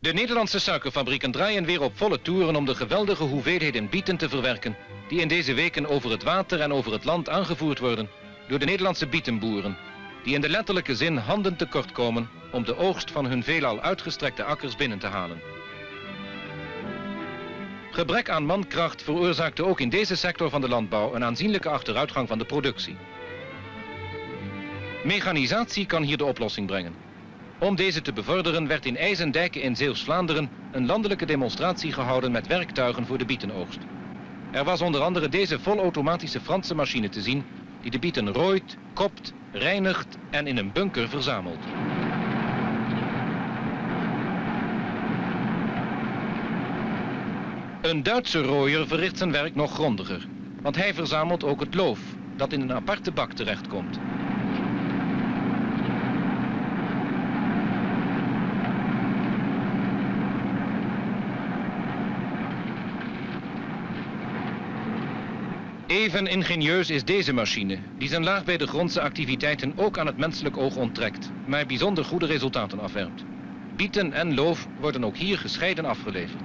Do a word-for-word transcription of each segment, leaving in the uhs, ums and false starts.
De Nederlandse suikerfabrieken draaien weer op volle toeren om de geweldige hoeveelheden bieten te verwerken die in deze weken over het water en over het land aangevoerd worden door de Nederlandse bietenboeren, die in de letterlijke zin handen tekort komen om de oogst van hun veelal uitgestrekte akkers binnen te halen. Gebrek aan mankracht veroorzaakte ook in deze sector van de landbouw een aanzienlijke achteruitgang van de productie. Mechanisatie kan hier de oplossing brengen. Om deze te bevorderen werd in IJzendijke in Zeeuws-Vlaanderen een landelijke demonstratie gehouden met werktuigen voor de bietenoogst. Er was onder andere deze volautomatische Franse machine te zien die de bieten rooit, kopt, reinigt en in een bunker verzamelt. Een Duitse rooier verricht zijn werk nog grondiger, want hij verzamelt ook het loof dat in een aparte bak terechtkomt. Even ingenieus is deze machine, die zijn laag bij de grondse activiteiten ook aan het menselijk oog onttrekt, maar bijzonder goede resultaten afwerpt. Bieten en loof worden ook hier gescheiden afgeleverd.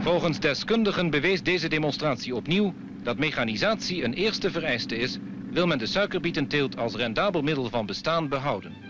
Volgens deskundigen bewees deze demonstratie opnieuw dat mechanisatie een eerste vereiste is, wil men de suikerbietenteelt als rendabel middel van bestaan behouden.